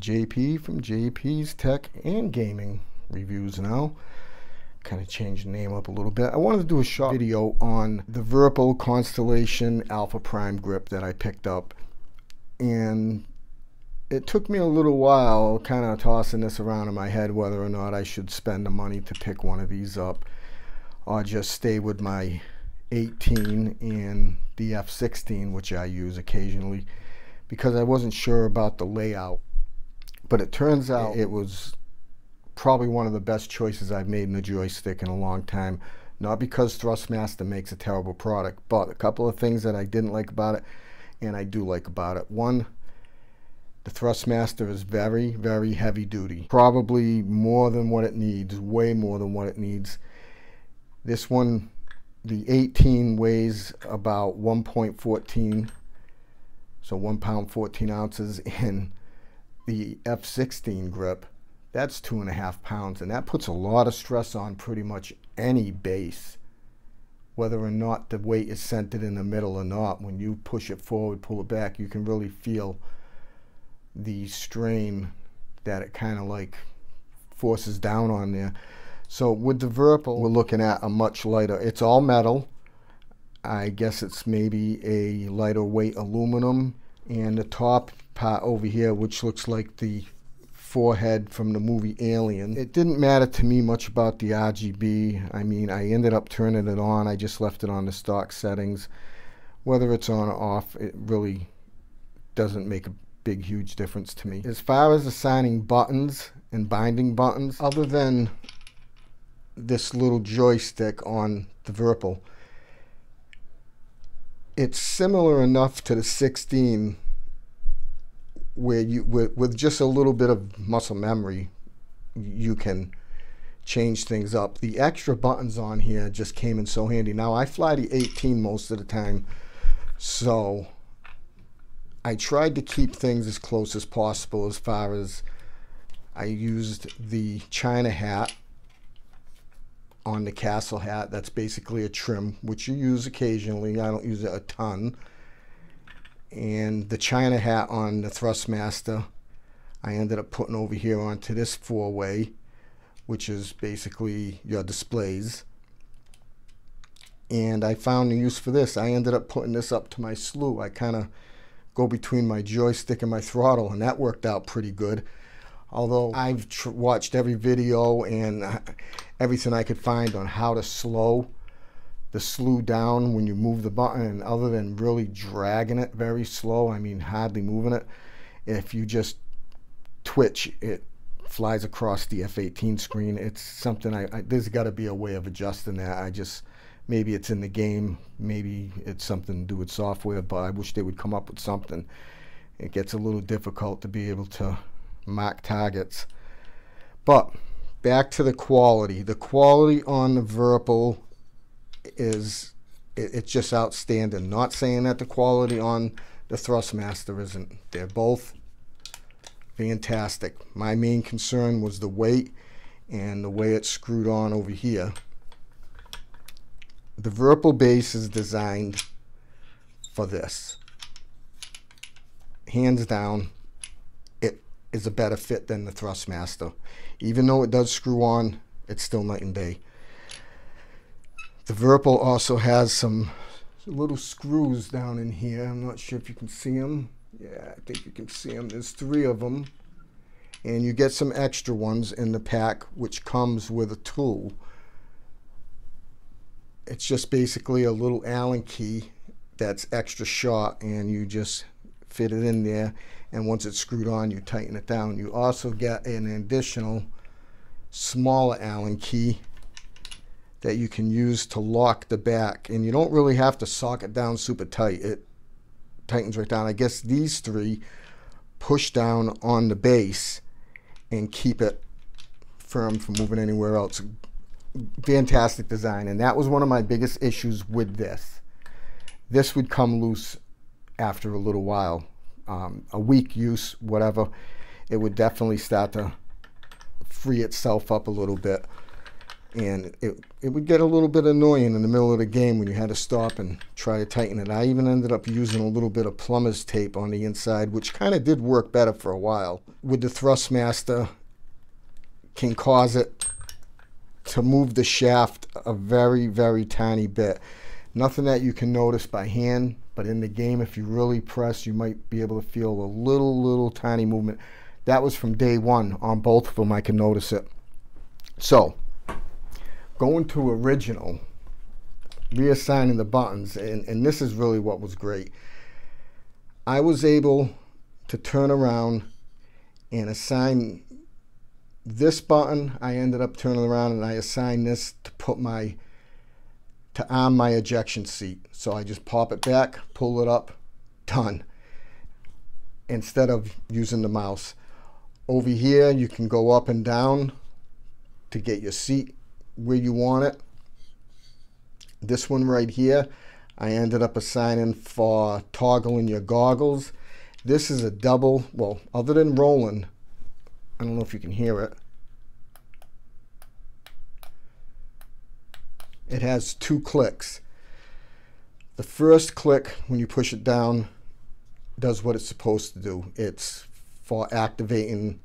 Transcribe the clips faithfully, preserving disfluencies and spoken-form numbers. J P from J P's Tech and Gaming Reviews now. Kind of changed the name up a little bit. I wanted to do a short video on the Virpil Constellation Alpha Prime grip that I picked up. And it took me a little while kind of tossing this around in my head whether or not I should spend the money to pick one of these up or just stay with my eighteen and the F sixteen, which I use occasionally, because I wasn't sure about the layout. But it turns out it was probably one of the best choices I've made in a joystick in a long time. Not because Thrustmaster makes a terrible product, but a couple of things that I didn't like about it and I do like about it. One, the Thrustmaster is very, very heavy duty. Probably more than what it needs, way more than what it needs. This one, the eighteen weighs about one point one four, so one pound fourteen ounces, and the F sixteen grip, that's two and a half pounds, and that puts a lot of stress on pretty much any base, whether or not the weight is centered in the middle or not. When you push it forward, pull it back, you can really feel the strain that it kind of like forces down on there. So with the Virpil, we're looking at a much lighter, it's all metal. I guess it's maybe a lighter weight aluminum. And the top part over here, which looks like the forehead from the movie Alien. It didn't matter to me much about the R G B. I mean, I ended up turning it on. I just left it on the stock settings. Whether it's on or off, it really doesn't make a big, huge difference to me. As far as assigning buttons and binding buttons, other than this little joystick on the Virpil, it's similar enough to the sixteen where you with, with just a little bit of muscle memory you can change things up. The extra buttons on here just came in so handy. Now I fly the eighteen most of the time, so I tried to keep things as close as possible. As far as I used the China hat on the Castle hat, that's basically a trim which you use occasionally. I don't use it a ton. And the China hat on the Thrustmaster I ended up putting over here onto this four-way, which is basically your displays. And I found a use for this. I ended up putting this up to my slew. I kind of go between my joystick and my throttle, and that worked out pretty good. Although I've tr watched every video and uh, everything I could find on how to slow the slew down when you move the button, and other than really dragging it very slow, I mean hardly moving it, if you just twitch, it flies across the F eighteen screen. It's something I, I there's got to be a way of adjusting that. I just, maybe it's in the game, maybe it's something to do with software, but I wish they would come up with something. It gets a little difficult to be able to mark targets. But back to the quality. The quality on the Virpil is, it, it's just outstanding. Not saying that the quality on the Thrustmaster isn't. They're both fantastic. My main concern was the weight and the way it's screwed on over here. The Virpil base is designed for this. Hands down, is a better fit than the Thrustmaster. Even though it does screw on, it's still night and day. The Virpil also has some little screws down in here. I'm not sure if you can see them. Yeah, I think you can see them. There's three of them. And you get some extra ones in the pack, which comes with a tool. It's just basically a little Allen key that's extra short, and you just fit it in there, and once it's screwed on, you tighten it down. You also get an additional smaller Allen key that you can use to lock the back, and you don't really have to sock it down super tight. It tightens right down. I guess these three push down on the base and keep it firm from moving anywhere else. Fantastic design, and that was one of my biggest issues with this. This would come loose after a little while, um, a week use, whatever, it would definitely start to free itself up a little bit. And it, it would get a little bit annoying in the middle of the game when you had to stop and try to tighten it. I even ended up using a little bit of plumber's tape on the inside, which kind of did work better for a while. With the Thrustmaster, can cause it to move the shaft a very, very tiny bit. Nothing that you can notice by hand, but in the game, if you really press, you might be able to feel a little, little tiny movement. That was from day one. On both of them, I can notice it. So, going to original, reassigning the buttons, and, and this is really what was great. I was able to turn around and assign this button. I ended up turning around and I assigned this to put my, to arm my ejection seat. So I just pop it back, pull it up, done. Instead of using the mouse. Over here, you can go up and down to get your seat where you want it. This one right here, I ended up assigning for toggling your goggles. This is a double, well, other than rolling, I don't know if you can hear it. It has two clicks. The first click, when you push it down, does what it's supposed to do. It's for activating,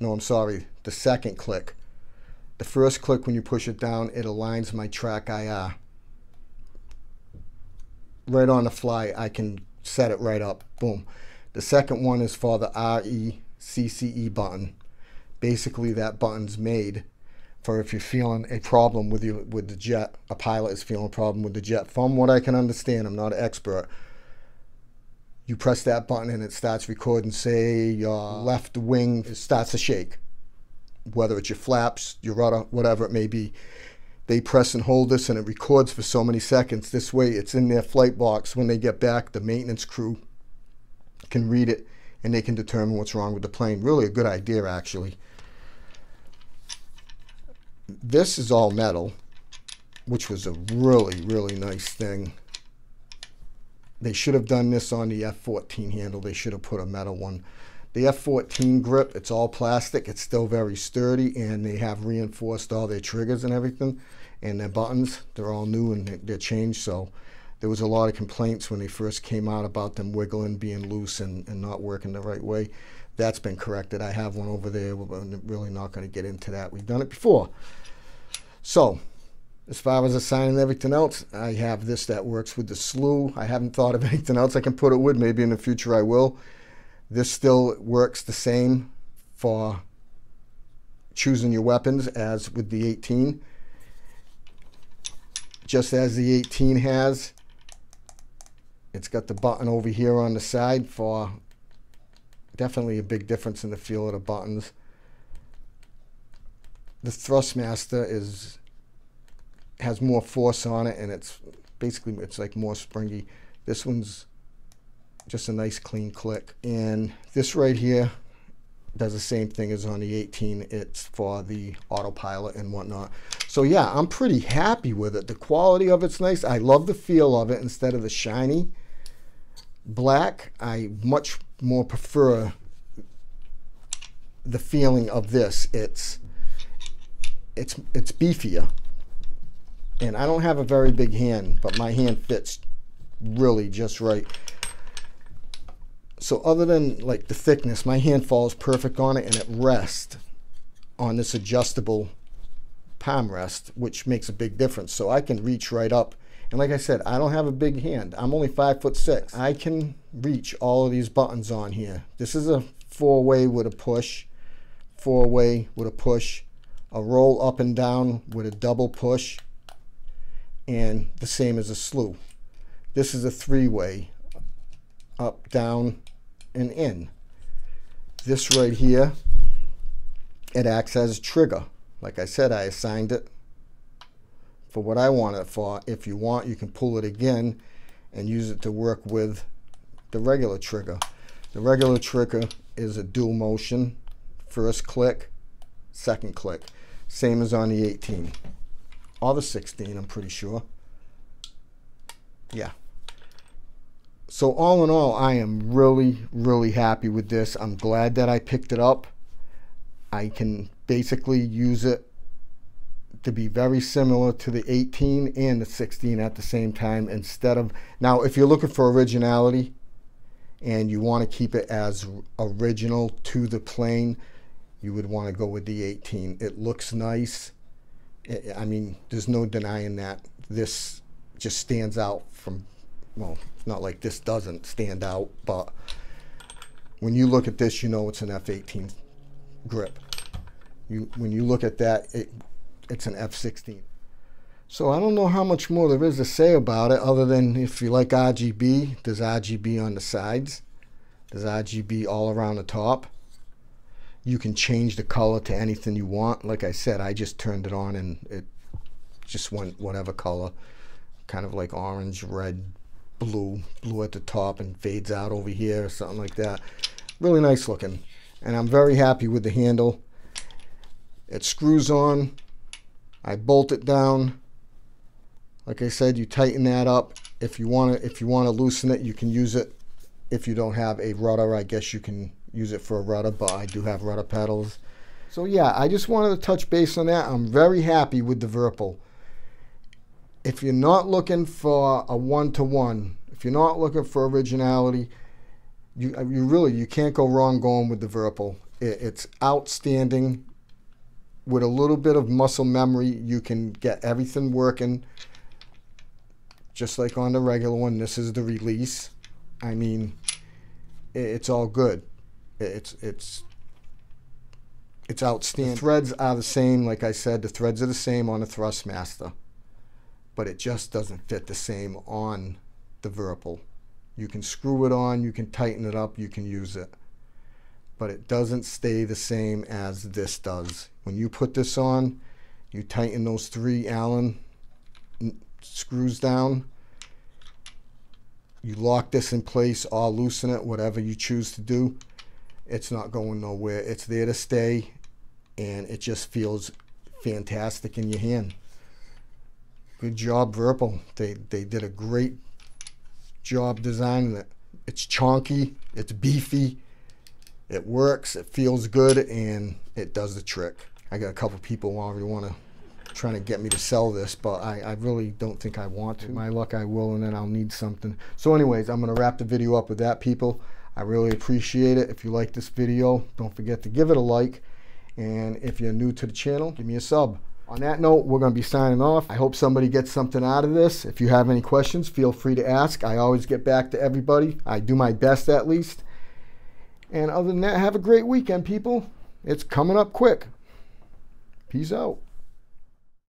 no, I'm sorry, the second click. The first click, when you push it down, it aligns my track I R. Right on the fly, I can set it right up, boom. The second one is for the R E C C E button. Basically, that button's made for if you're feeling a problem with, your, with the jet, a pilot is feeling a problem with the jet. From what I can understand, I'm not an expert, you press that button and it starts recording, say your left wing starts to shake. Whether it's your flaps, your rudder, whatever it may be, they press and hold this and it records for so many seconds. This way it's in their flight box. When they get back, the maintenance crew can read it and they can determine what's wrong with the plane. Really a good idea, actually. This is all metal, which was a really, really nice thing. They should have done this on the F fourteen handle. They should have put a metal one. The F fourteen grip, it's all plastic, it's still very sturdy, and they have reinforced all their triggers and everything, and their buttons, they're all new and they're changed, so there was a lot of complaints when they first came out about them wiggling, being loose, and, and not working the right way. That's been corrected. I have one over there, we're really not going to get into that. We've done it before. So, as far as assigning everything else, I have this that works with the slew. I haven't thought of anything else I can put it with. Maybe in the future I will. This still works the same for choosing your weapons as with the eighteen. Just as the eighteen has, it's got the button over here on the side for definitely a big difference in the feel of the buttons. The Thrustmaster is has more force on it, and it's basically it's like more springy. This one's just a nice clean click. And this right here does the same thing as on the eighteen. It's for the autopilot and whatnot. So yeah, I'm pretty happy with it. The quality of it's nice. I love the feel of it instead of the shiny black. I much more prefer the feeling of this. It's, it's, it's beefier. And I don't have a very big hand, but my hand fits really just right. So other than like the thickness, my hand falls perfect on it, and it rests on this adjustable palm rest, which makes a big difference. So I can reach right up. And like I said, I don't have a big hand. I'm only five foot six. I can reach all of these buttons on here. This is a four-way with a push, four-way with a push, a roll up and down with a double push, and the same as a slew. This is a three-way, up, down, and in. This right here, it acts as a trigger. Like I said, I assigned it for what I want it for. If you want, you can pull it again and use it to work with the regular trigger. The regular trigger is a dual motion, first click, second click. Same as on the eighteen. Or the sixteen, I'm pretty sure. Yeah. So all in all, I am really, really happy with this. I'm glad that I picked it up. I can basically use it to be very similar to the eighteen and the sixteen at the same time, instead of, now if you're looking for originality and you want to keep it as original to the plane, you would want to go with the eighteen. It looks nice. I mean, there's no denying that. This just stands out from, well, not like this doesn't stand out, but when you look at this, you know it's an F eighteen grip. You, when you look at that, it, it's an F sixteen. So I don't know how much more there is to say about it, other than if you like R G B, there's R G B on the sides, there's R G B all around the top. You can change the color to anything you want. Like I said, I just turned it on and it just went whatever color, kind of like orange, red, blue, blue at the top and fades out over here or something like that. Really nice looking. And I'm very happy with the handle. It screws on. I bolt it down. Like I said, you tighten that up. If you want to, if you want to loosen it, you can use it. If you don't have a rudder, I guess you can use it for a rudder, but I do have rudder pedals. So yeah, I just wanted to touch base on that. I'm very happy with the Virpil. If you're not looking for a one-to-one, if you're not looking for originality, you, you really, you can't go wrong going with the Virpil. It, it's outstanding. With a little bit of muscle memory, you can get everything working. Just like on the regular one, this is the release. I mean, it's all good. It's it's it's outstanding. The threads are the same, like I said, the threads are the same on the Thrustmaster, but it just doesn't fit the same on the Virpil. You can screw it on, you can tighten it up, you can use it, but it doesn't stay the same as this does. When you put this on, you tighten those three Allen screws down, you lock this in place or loosen it, whatever you choose to do. It's not going nowhere. It's there to stay, and it just feels fantastic in your hand. Good job, Virpil. They, they did a great job designing it. It's chonky, it's beefy. It works, it feels good, and it does the trick. I got a couple people already want to trying to get me to sell this, but I, I really don't think I want to. My luck, I will, and then I'll need something. So anyways, I'm going to wrap the video up with that, people. I really appreciate it. If you like this video, don't forget to give it a like. And if you're new to the channel, give me a sub. On that note, we're going to be signing off. I hope somebody gets something out of this. If you have any questions, feel free to ask. I always get back to everybody. I do my best, at least. And other than that, have a great weekend, people. It's coming up quick. Peace out.